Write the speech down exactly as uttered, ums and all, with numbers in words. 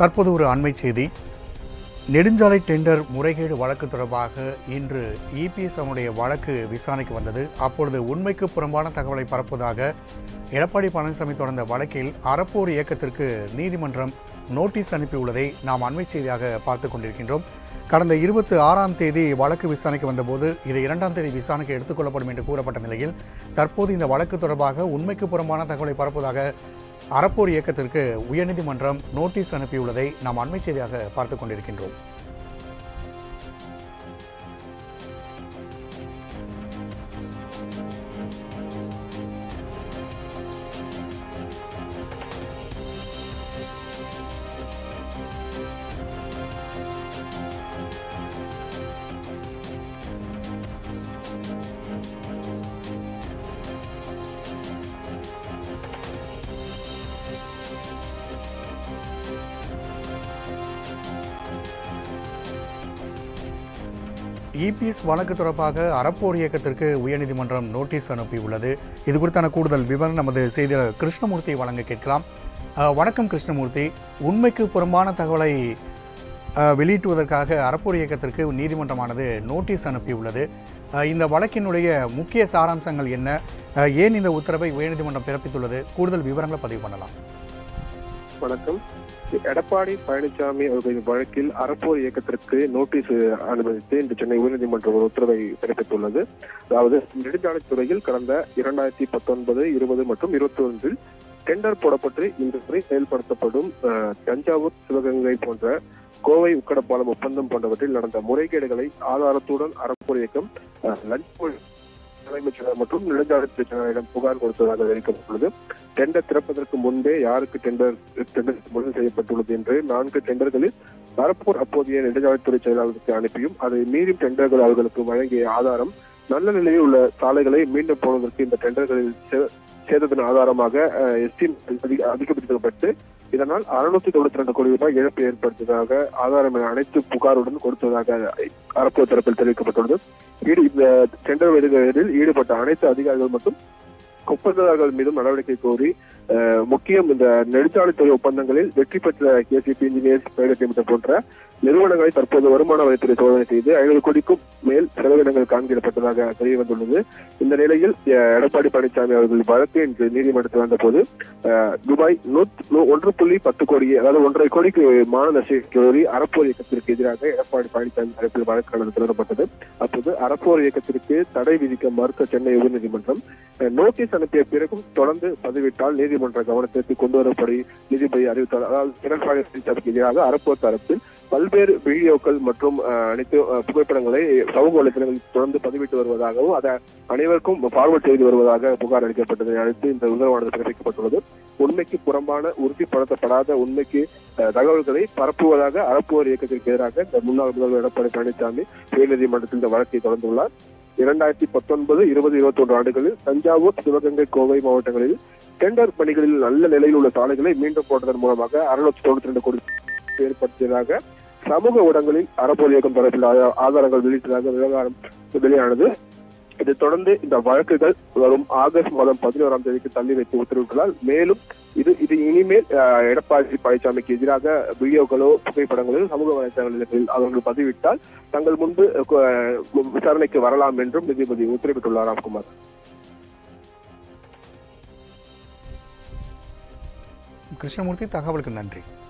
தற்போது ஒரு அண்மை செய்தி, நெடுஞ்சாலை டெண்டர் முறைகேடு வழக்கு தொடர்பாக இன்று இபிஎஸ் அவனுடைய வழக்கு விசாரணைக்கு வந்தது. அப்பொழுது உண்மைக்கு புறம்பான தகவலை பரப்புவதாக எடப்பாடி பழனிசாமி தொடர்ந்த வழக்கில் அறப்போர் இயக்கத்திற்கு நீதிமன்றம் நோட்டீஸ் அனுப்பியுள்ளதை நாம் அண்மை செய்தியாக பார்த்து கொண்டிருக்கின்றோம். கடந்த இருபத்தி ஆறாம் தேதி வழக்கு விசாரணைக்கு வந்தபோது இது இரண்டாம் தேதி விசாரணைக்கு எடுத்துக்கொள்ளப்படும் என்று கூறப்பட்ட நிலையில், தற்போது இந்த வழக்கு தொடர்பாக உண்மைக்கு புறம்பான தகவலை பரப்புவதாக அறப்போர் இயக்கத்திற்கு உயர்நீதிமன்றம் நோட்டீஸ் அனுப்பியுள்ளதை நாம் அண்மை செய்தியாக பார்த்துக் கொண்டிருக்கின்றோம். இபிஎஸ் வழக்கு தொடர்பாக அறப்போர் இயக்கத்திற்கு உயர்நீதிமன்றம் நோட்டீஸ் அனுப்பியுள்ளது. இது குறித்தான கூடுதல் விவரம் நமது செய்தியாளர் கிருஷ்ணமூர்த்தியை வழங்க கேட்கலாம். வணக்கம் கிருஷ்ணமூர்த்தி, உண்மைக்கு புறம்பான தகவலை வெளியிட்டுவதற்காக அறப்போர் இயக்கத்திற்கு நீதிமன்றமானது நோட்டீஸ் அனுப்பியுள்ளது. இந்த வழக்கினுடைய முக்கிய சாராம்சங்கள் என்ன, ஏன் இந்த உத்தரவை உயர்நீதிமன்றம் பிறப்பித்துள்ளது, கூடுதல் விவரங்களை பதிவு பண்ணலாம். வணக்கம். எடப்பாடி பழனிசாமி அவர்களின் வழக்கில் அறப்போர் இயக்கத்திற்கு நோட்டீஸ் அனுமதித்து இன்று சென்னை உயர்நீதிமன்றம் ஒரு உத்தரவை பிறப்பித்துள்ளது. அதாவது, நெடுஞ்சாலைத்துறையில் கடந்த இரண்டாயிரத்தி பத்தொன்பது இருபது மற்றும் இருபத்தி ஒன்றில் டெண்டர் போடப்பட்டு இன்று வரை செயல்படுத்தப்படும் தஞ்சாவூர், சிவகங்கை போன்ற கோவை உக்கடப்பாலம் ஒப்பந்தம் போன்றவற்றில் நடந்த முறைகேடுகளை ஆதாரத்துடன் அறப்போர் இயக்கம் லஞ்சம் தலைமைச் செயலர் மற்றும் நெடுஞ்சாலைத்துறை செயலரிடம் புகார் கொடுத்ததாக தெரிவிக்கப்பட்டுள்ளது. டெண்டர் திறப்பதற்கு முன்பே யாருக்கு டெண்டர் டெண்டர் முடிவு செய்யப்பட்டுள்ளது என்று நான்கு டெண்டர்களில் அறப்போர் அப்போதைய நெடுஞ்சாலைத்துறை செயலாளருக்கு அனுப்பியும் அதை மீறும் டெண்டர்கள் அவர்களுக்கு வழங்கிய ஆதாரம் நல்ல நிலையில் உள்ள சாலைகளை மீண்டும் போடுவதற்கு இந்த டெண்டர்களில் சேர்த்ததன் ஆதாரமாக எஸ்டி அதிகப்படுத்தப்பட்டு இதனால் அறுநூத்தி தொண்ணூத்தி ரெண்டு கோடி ரூபாய் இழப்பு ஏற்படுத்தியதாக ஆதாரம் என அனைத்து புகாருடன் கொடுத்ததாக அறப்போர் தரப்பில் தெரிவிக்கப்பட்டுள்ளது. ஈடு இந்த டெண்டர் விடுதலில் ஈடுபட்ட அனைத்து அதிகாரிகள் மற்றும் ஒப்பந்ததாரர்கள் மீதும் நடவடிக்கை கோரி முக்கியம் இந்த நெடுஞ்சாலைத்துறை ஒப்பந்தங்களில் வெற்றி பெற்ற கேசிபி இன்ஜினியர்ஸ் பிரைவேட் லிமிடெட் போன்ற நிறுவனங்களை தற்போது வருமான வரித்துறை சோதனை செய்து ஐநூறு கோடிக்கும் மேல் செலவினங்கள் காண்கிடப்பட்டதாக தெரிய வந்துள்ளது. இந்த நிலையில் எடப்பாடி பழனிசாமி அவர்கள் வழக்கு இன்று நீதிமன்றத்தில் வந்தபோது ரூபாய் நூத்தி ஒன்று புள்ளி பத்து கோடி அதாவது ஒன்றரை கோடிக்கு மாநகராட்சி கோரி அறப்போர் இயக்கத்திற்கு எதிராக எடப்பாடி பழனிசாமி தரப்பில் வழக்கானது தொடரப்பட்டது. அப்போது அறப்போர் இயக்கத்திற்கு தடை விதிக்க மறுத்த சென்னை உயர்நீதிமன்றம் நோட்டீஸ் அனுப்பிய பிறகும் தொடர்ந்து பதிவிட்டால் நீதிமன்ற கவனத்திற்கு கொண்டு வரப்படி நீதிபதி அறிவித்தார். அதாவது எடப்பாடி எதிராக அறப்போர் தரப்பில் பல்வேறு வீடியோக்கள் மற்றும் அனைத்து புகைப்படங்களை சமூக வலைதளங்களில் தொடர்ந்து பதிவிட்டு வருவதாகவும் அதை அனைவருக்கும் ஃபார்வர்ட் செய்து வருவதாக புகார் அளிக்கப்பட்டதை அடுத்து இந்த உத்தரவானது பிறப்பிக்கப்பட்டுள்ளது. உண்மைக்கு புறம்பான, உறுதிப்படுத்தப்படாத உண்மைக்கு தகவல்களை பரப்புவதாக அறப்போர் இயக்கத்திற்கு எதிராக இந்த முன்னாள் முதல்வர் எடப்பாடி பழனிசாமி உயர்நீதிமன்றத்தில் இந்த வழக்கை தொடர்ந்துள்ளார். இரண்டாயிரத்தி பத்தொன்பது இருபது இருபத்தி ஒன்று ஆண்டுகளில் தஞ்சாவூர், சிவகங்கை, கோவை மாவட்டங்களில் டெண்டர் பணிகளில் நல்ல நிலையில் உள்ள சாலைகளை மீண்டும் போட்டதன் மூலமாக அறுநூத்தி தொண்ணூத்தி ரெண்டு கோடி ஏற்படுத்தியதாக சமூக ஊடகங்களில் அறப்போர் இயக்கம் தரப்பில் ஆதாரங்கள் வெளியிட்டதாக விவகாரம் வெளியானது. இதைத் தொடர்ந்து இந்த வழக்குகள் வரும் ஆகஸ்ட் மாதம் பதினோராம் தேதிக்கு தள்ளி வைத்து உத்தரவிட்டுள்ளார். மேலும் இது இது இனிமேல் எடப்பாடி பழனிசாமிக்கு எதிராக வீடியோக்களோ புகைப்படங்களோ சமூக வலைதளங்களில் அவர்கள் பதிவிட்டால் தங்கள் முன்பு விசாரணைக்கு வரலாம் என்றும் நீதிபதி உத்தரவிட்டுள்ளார். ராம்குமார். கிருஷ்ணமூர்த்தி, தகவலுக்கு நன்றி.